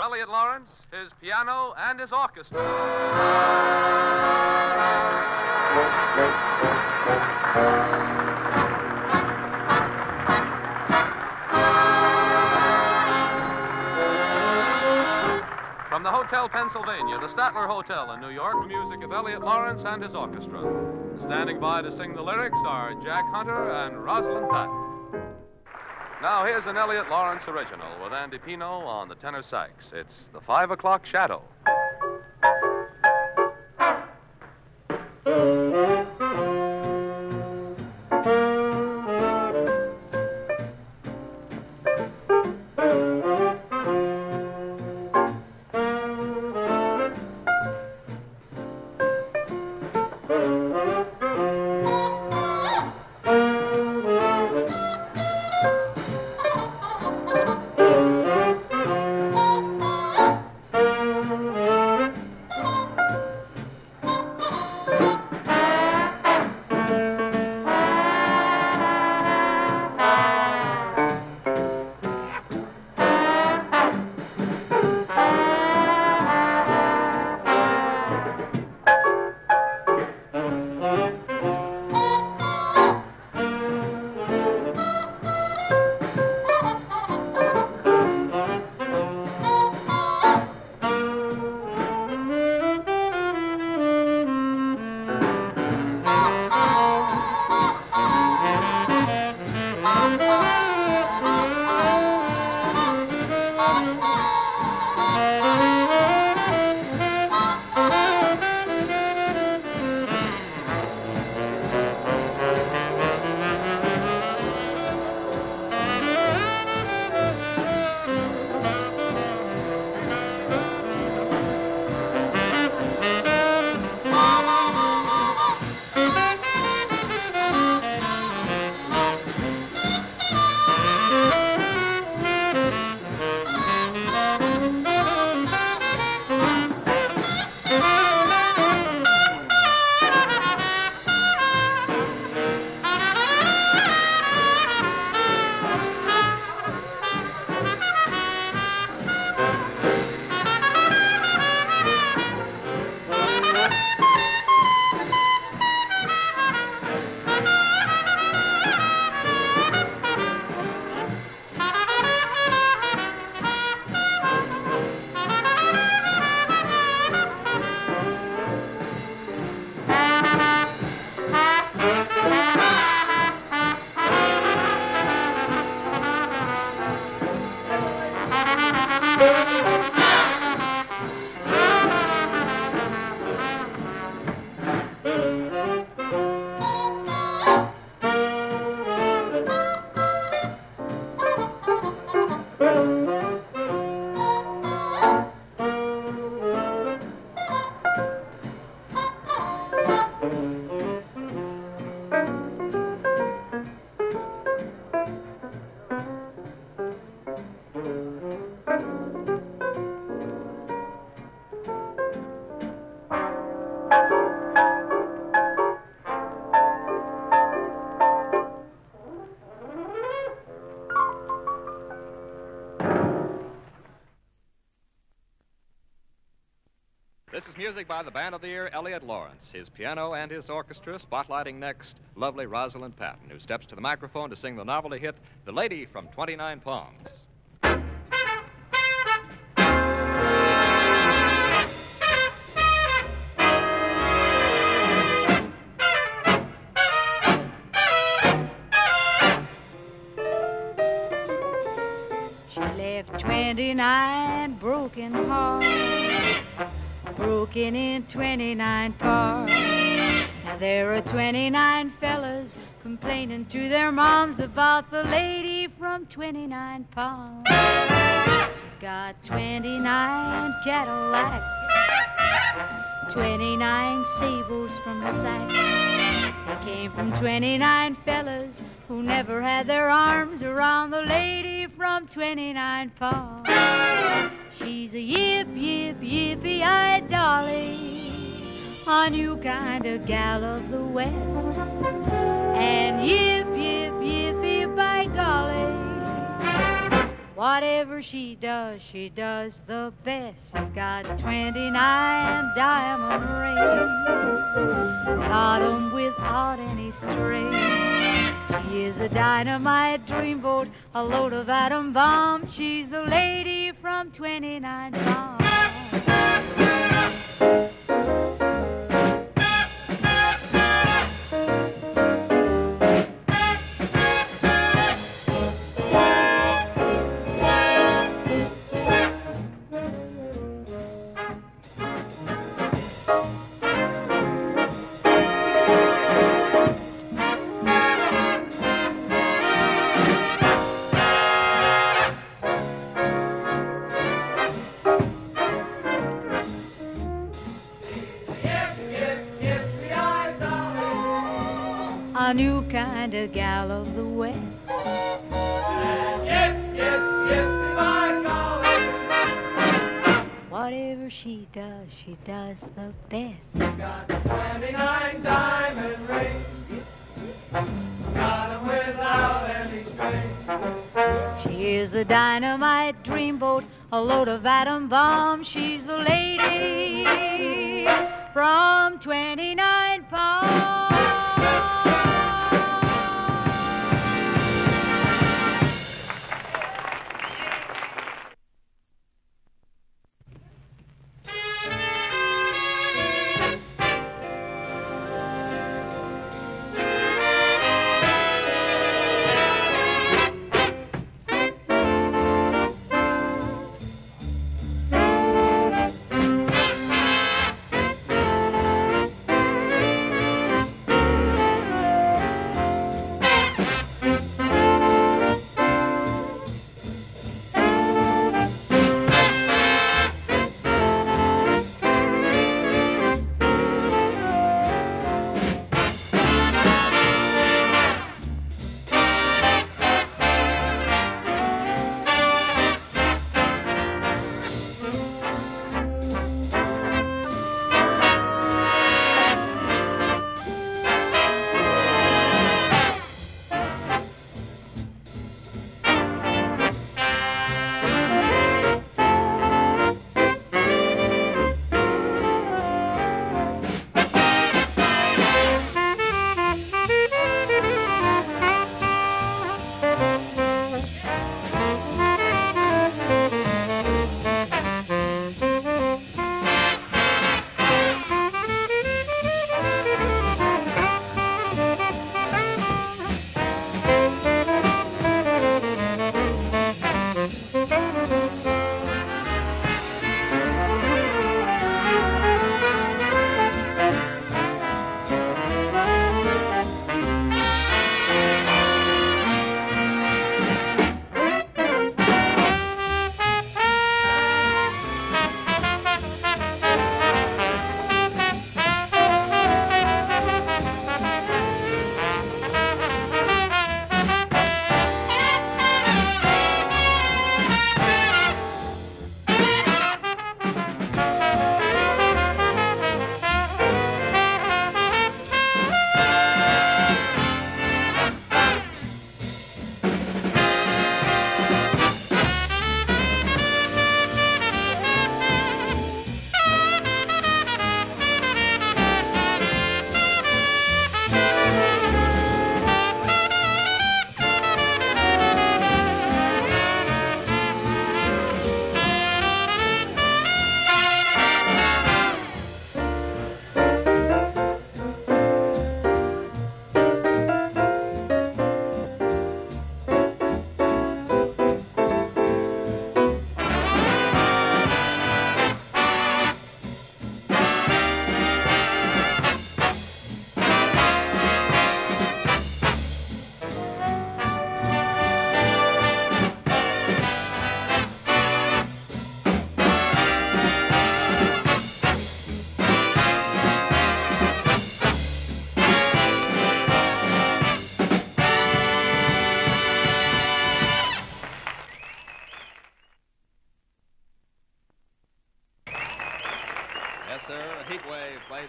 Elliot Lawrence, his piano, and his orchestra. From the Hotel Pennsylvania, the Statler Hotel in New York, music of Elliot Lawrence and his orchestra. Standing by to sing the lyrics are Jack Hunter and Rosalind Patton. Now, here's an Elliot Lawrence original with Andy Pino on the tenor sax. It's The 5 O'Clock Shadow. Music by the band of the year, Elliot Lawrence, his piano and his orchestra, spotlighting next lovely Rosalind Patton, who steps to the microphone to sing the novelty hit, The Lady from 29 Palms. She left 29 broken hearts, broken in 29 parts. Now there are 29 fellas complaining to their moms about the lady from 29 palms. She's got 29 Cadillacs, 29 sables from Saks. They came from 29 fellas who never had their arms around the lady from 29 palms. She's a yip, yip, yippee-eyed dolly, a new kind of gal of the West. And yip, yip, yippee, by golly, Whatever she does the best. She's got 29 diamond rings, got 'em without any strings. She is a dynamite dreamboat, a load of atom bombs. She's the lady from 29 Palms. A new kind of gal of the West. Yes, yes, yes, my golly. Whatever she does the best. She's got 29 diamond rings, got 'em without any strings. She is a dynamite dreamboat, a load of atom bombs. She's the lady from 29 Palms.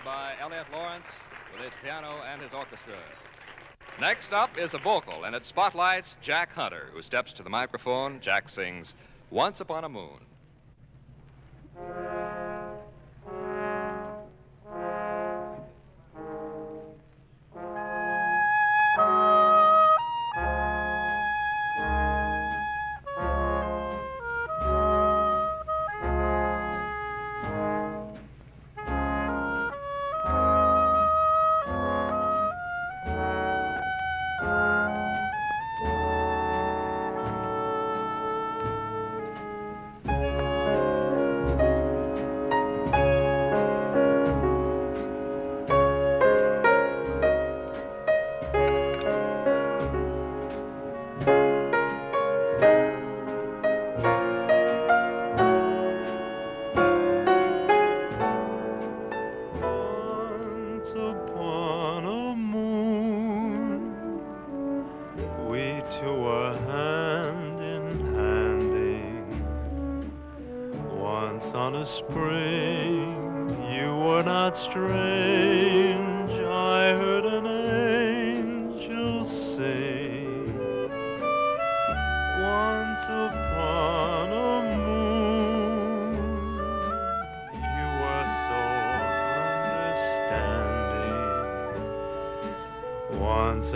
By Elliot Lawrence with his piano and his orchestra. Next up is a vocal, and it spotlights Jack Hunter, who steps to the microphone. Jack sings Once Upon a Moon.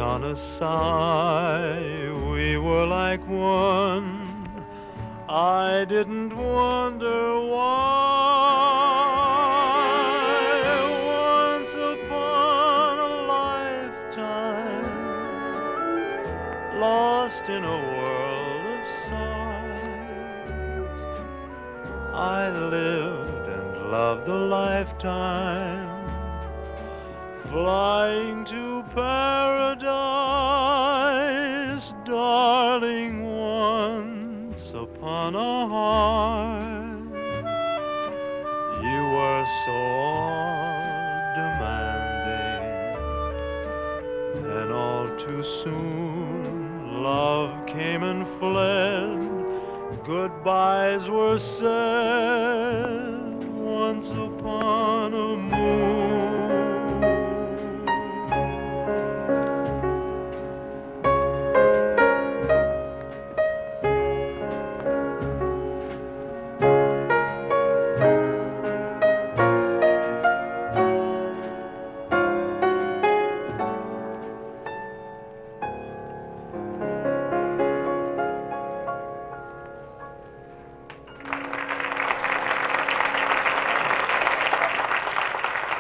On a sigh, we were like one. I didn't wonder why. Once upon a lifetime, lost in a world of sighs, I lived and loved a lifetime, flying to paradise, darling, once upon a heart, you were so demanding, then all too soon love came and fled, goodbyes were said, once upon a moon.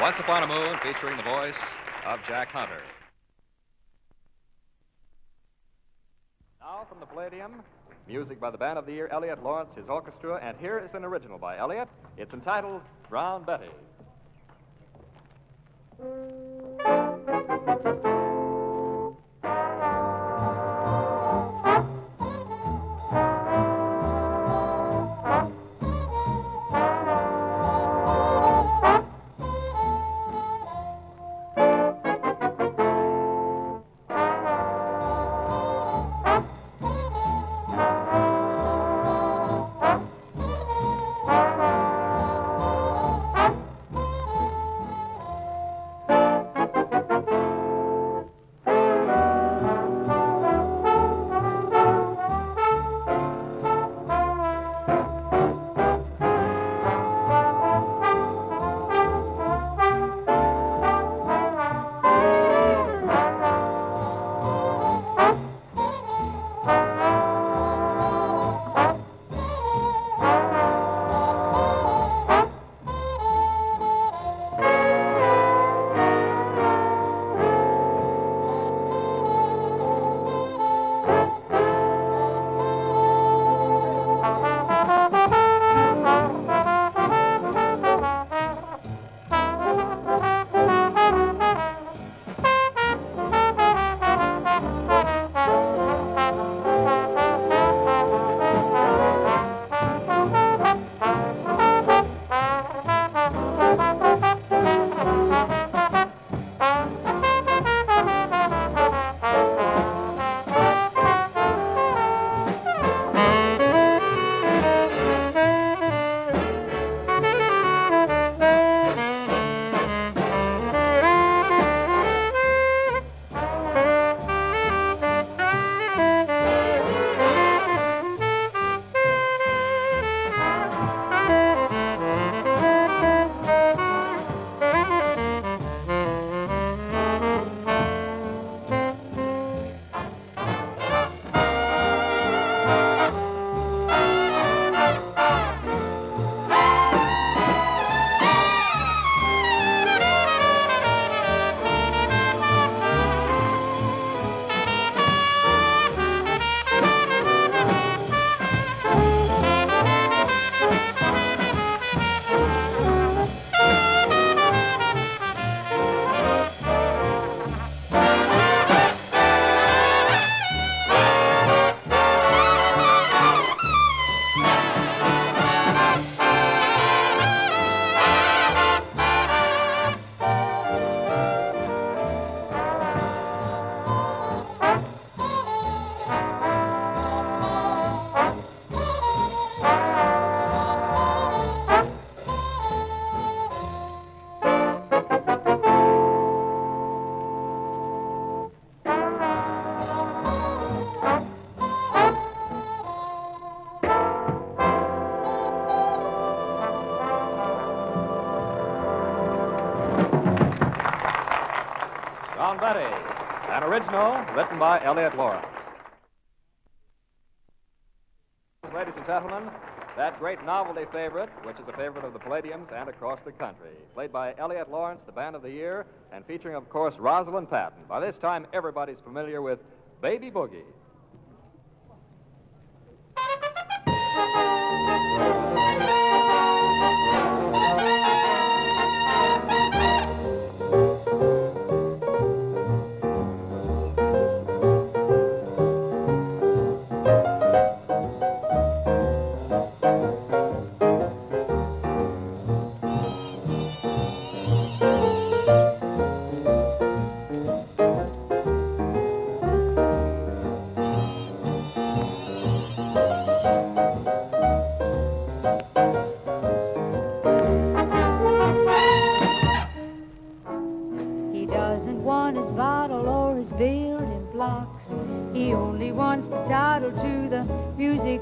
Once Upon a Moon, featuring the voice of Jack Hunter. Now from the Palladium, music by the band of the year, Elliot Lawrence, his orchestra, and here is an original by Elliot. It's entitled Brown Betty. Brown Betty, an original written by Elliot Lawrence. Ladies and gentlemen, that great novelty favorite, which is a favorite of the Palladiums and across the country, played by Elliot Lawrence, the band of the year, and featuring, of course, Rosalind Patton. By this time, everybody's familiar with Baby Boogie.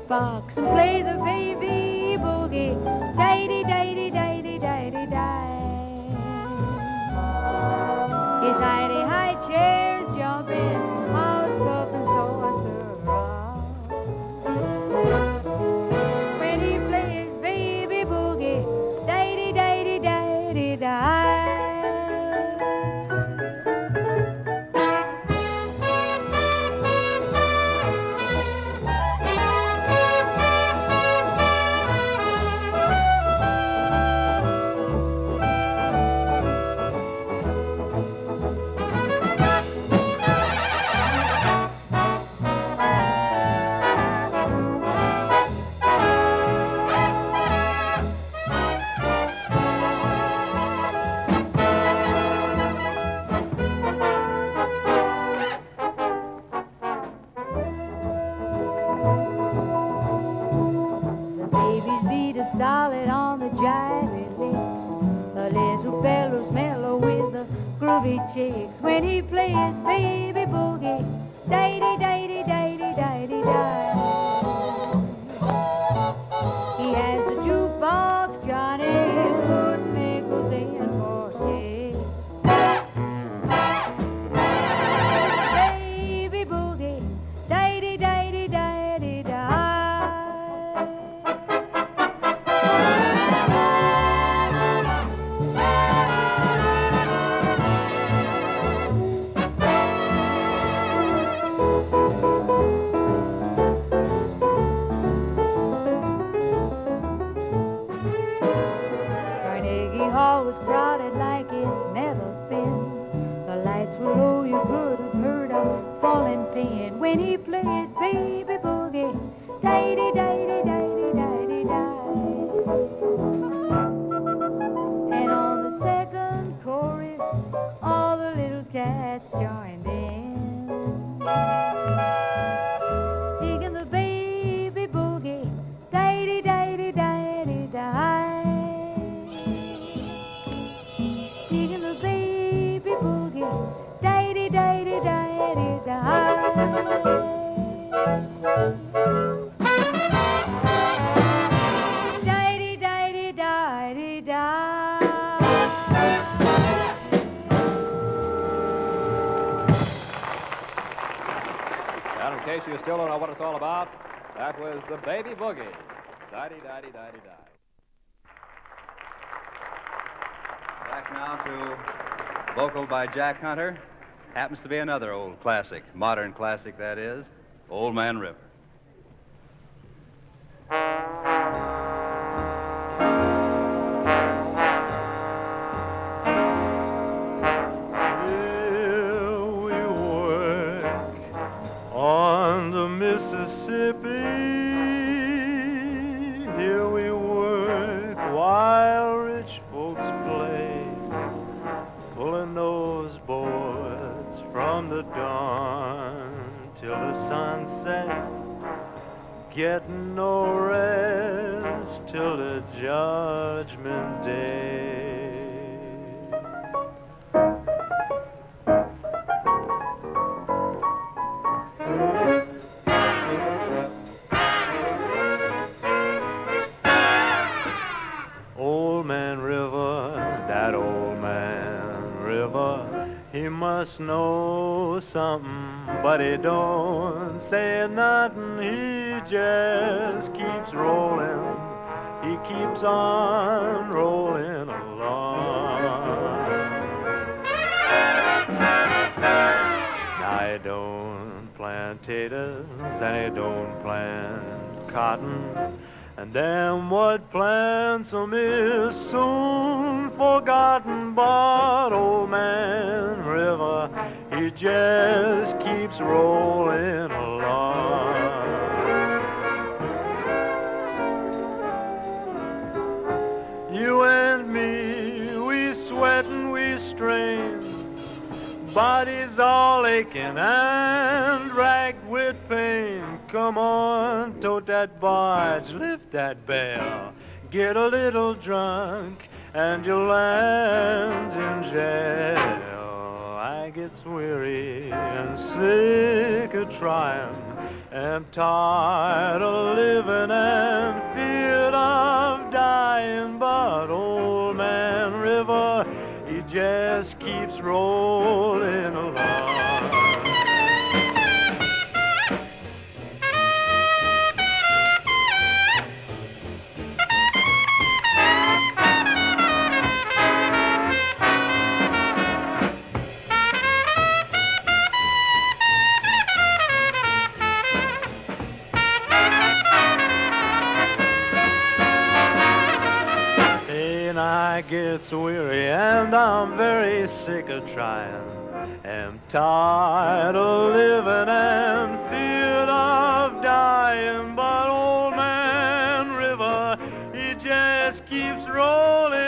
Box and play the baby boogie, daddy, daddy, daddy, daddy, daddy. His hidey high chairs jumping, I was cupping, so I survived. When he plays baby boogie, daddy, daddy, daddy, daddy. When he plays baby boogie, daddy, daddy, daddy, daddy, daddy. He has the jukebox, Johnny, is putting nickels in for his baby boogie, daddy, daddy, daddy, daddy. When he plays baby boogie, daddy, daddy, daddy, daddy, daddy. And on the second chorus, all the little cats joined in, digging the baby boogie, daddy, daddy, daddy, daddy. Digging the baby boogie, daddy, daddy, daddy, daddy. Daddy, daddy, daddy, daddy. Well, in case you still don't know what it's all about, that was the baby boogie. Daddy, daddy, daddy, daddy. Back now to vocal by Jack Hunter. Happens to be another old classic, modern classic, that is, Old Man River. Here we work on the Mississippi. Here we work while rich folks play, pulling those boys from the dawn till the sunset, getting no rest till the judgment day. Old Man River, that old man river, He must know something, but he don't say nothing. He just keeps rolling. He keeps on rolling along. Now he don't plant potatoes and he don't plant cotton. And them what plants 'em is soon forgotten. But Old Man River, he just keeps rolling along. You and me, we sweat and we strain, bodies all aching and racked with pain. Come on, tote that barge, lift that bell, get a little drunk, and you'll land in jail. I gets weary and sick of trying, am tired of living and feared of dying. But Old Man River, he just keeps rolling along. I gets weary and I'm very sick of trying, am tired of living and feared of dying. But Old Man River, he just keeps rolling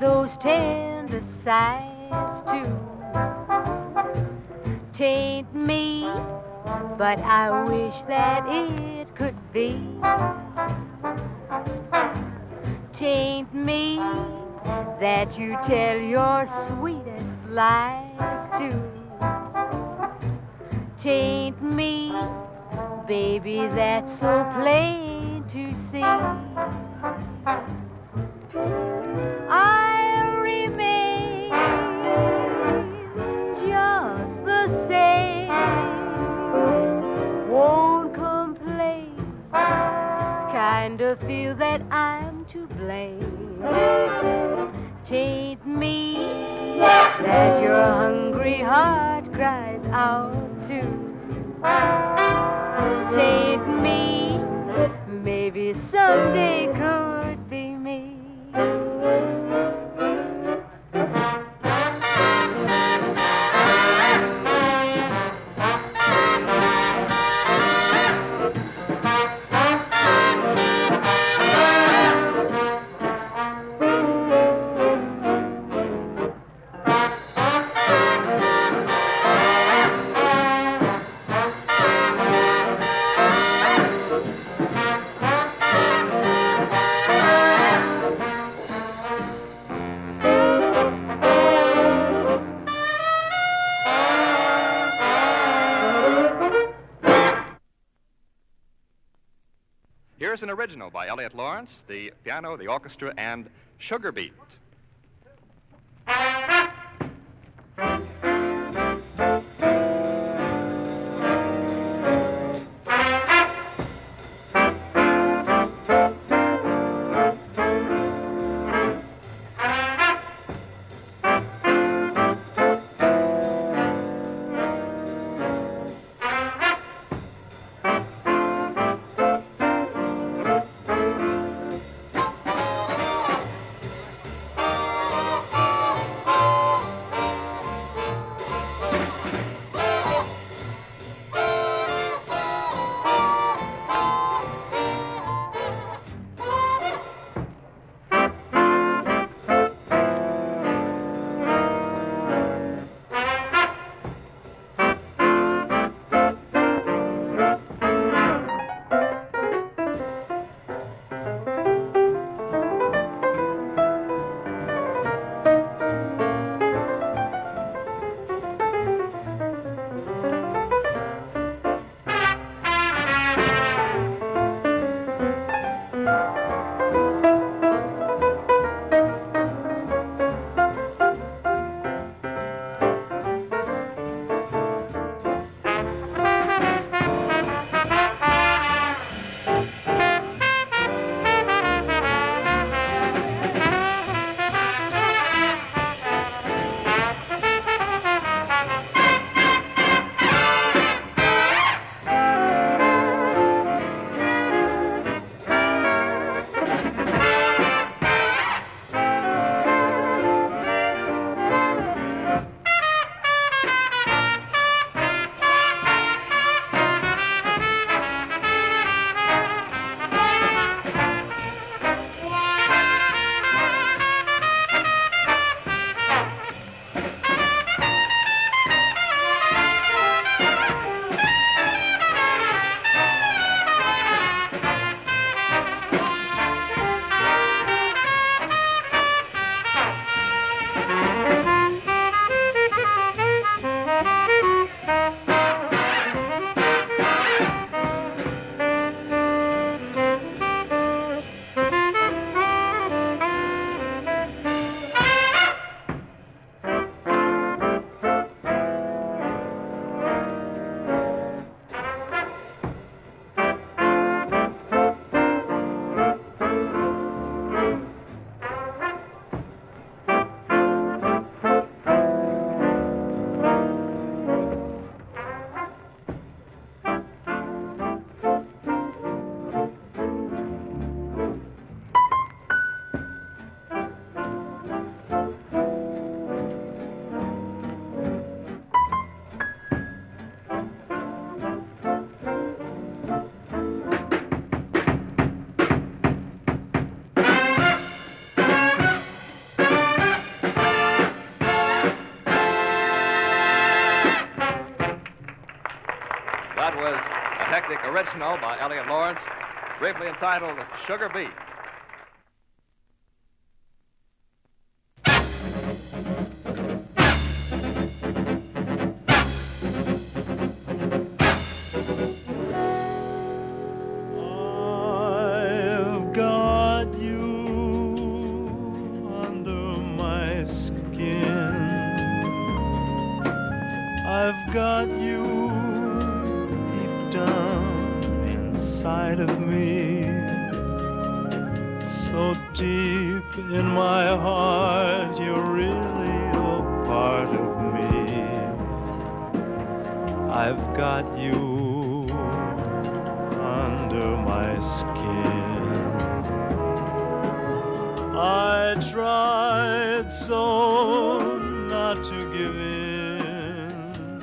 those tender sighs too. Tain't me, but I wish that it could be. Tain't me that you tell your sweetest lies too. Tain't me, baby, that's so plain to see. Feel that I'm to blame. Tain't me that your hungry heart cries out too. Tain't me, maybe someday could be me. Here's an original by Elliot Lawrence, the piano, the orchestra, and Sugar Beat. Original by Elliot Lawrence, briefly entitled Sugar Beat. I've got you under my skin. I've got you deep down inside of me, so deep in my heart, you're really a part of me. I've got you under my skin. I tried so not to give in,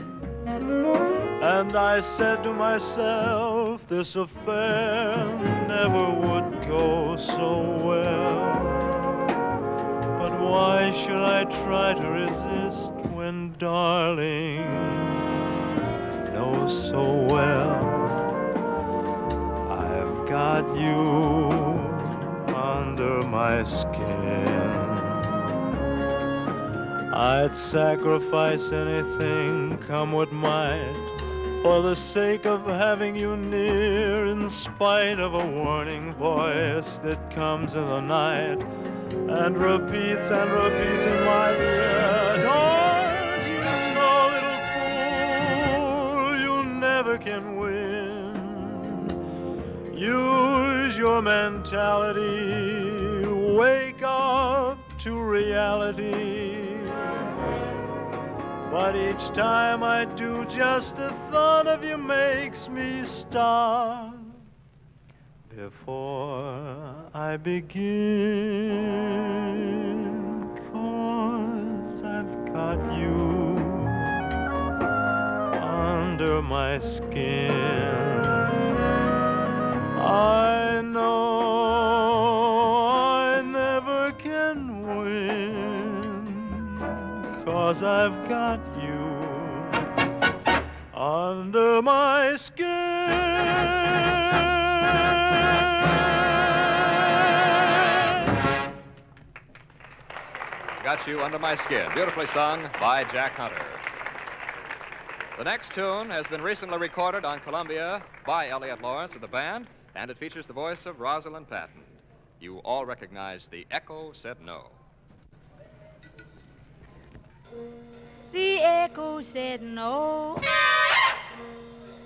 and I said to myself, this affair never would go so well. But why should I try to resist when, darling, I know so well I've got you under my skin? I'd sacrifice anything, come what might, for the sake of having you near, in spite of a warning voice that comes in the night and repeats in my ear. Don't you know, little fool, you never can win. Use your mentality, wake up to reality. But each time I do, just the thought of you makes me stop before I begin, 'cause I've got you under my skin. I know I never can win, 'cause I've got you under my skin. Got You Under My Skin, beautifully sung by Jack Hunter. The next tune has been recently recorded on Columbia by Elliot Lawrence of the band, and it features the voice of Rosalind Patton. You all recognize The Echo Said No. The echo said no.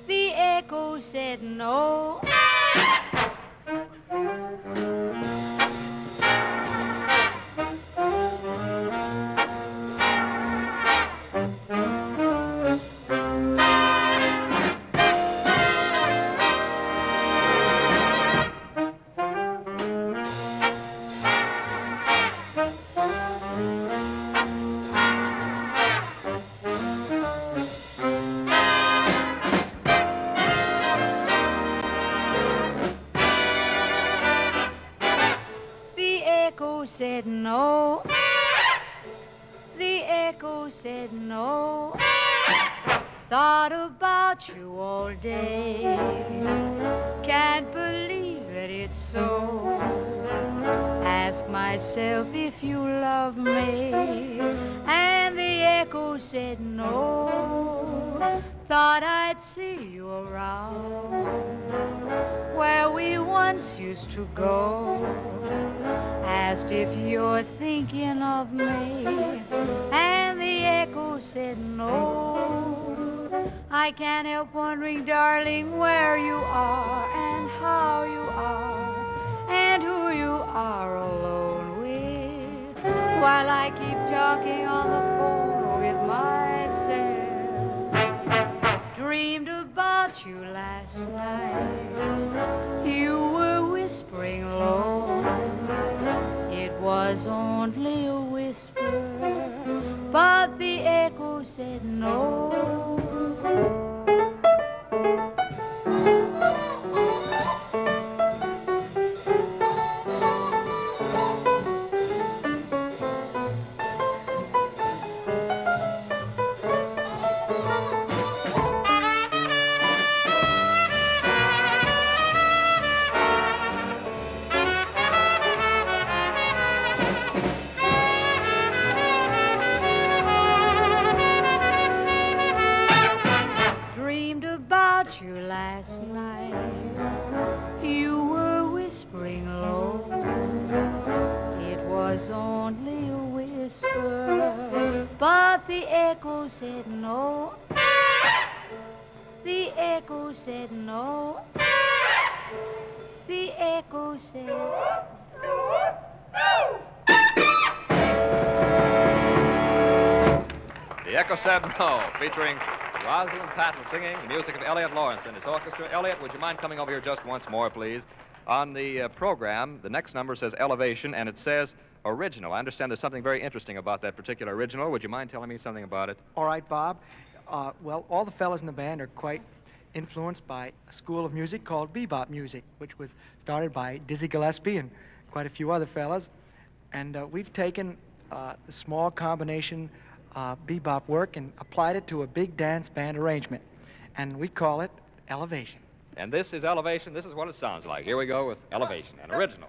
The echo said no. Said no. The echo said no. Thought about you all day. Can't believe that it's so. Ask myself if you love me. And the echo said no. Thought I'd see you around where we once used to go. Asked if you're thinking of me, and the echo said no. I can't help wondering, darling, where you are and how you are and who you are alone with, while I keep talking on the phone with myself. Dreamed about you last night. You were whispering low. It was only a whisper, but the echo said no. Said no. The echo said no. The echo said no. The Echo Said No, featuring Rosalind Patton singing the music of Elliot Lawrence and his orchestra. Elliot, would you mind coming over here just once more, please? On the program, the next number says Elevation, and it says original. I understand there's something very interesting about that particular original. Would you mind telling me something about it? All right, Bob. Well, all the fellas in the band are quite influenced by a school of music called bebop music, which was started by Dizzy Gillespie and quite a few other fellas. And we've taken a small combination bebop work and applied it to a big dance band arrangement. And we call it Elevation. And this is Elevation. This is what it sounds like. Here we go with Elevation, an original.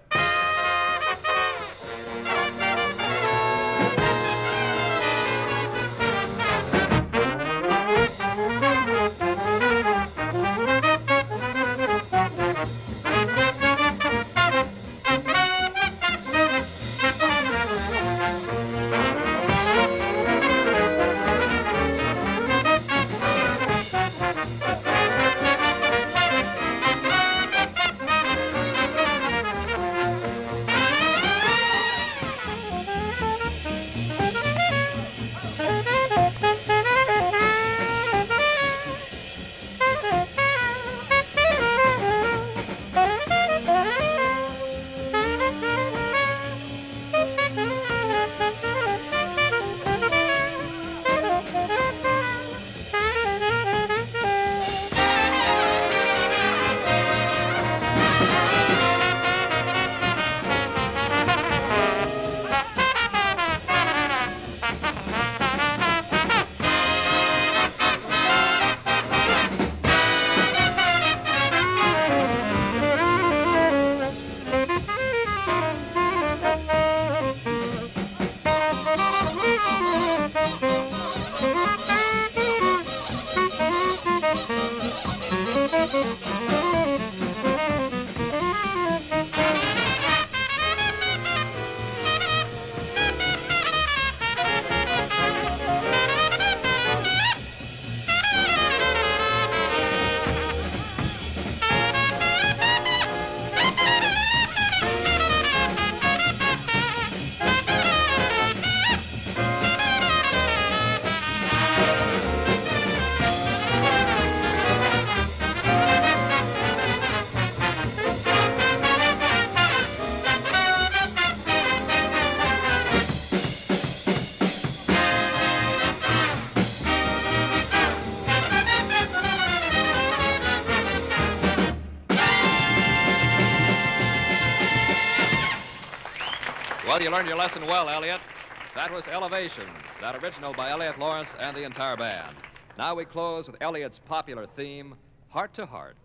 Well, you learned your lesson well, Elliot. That was Elevation, that original by Elliot Lawrence and the entire band. Now we close with Elliot's popular theme, Heart to Heart.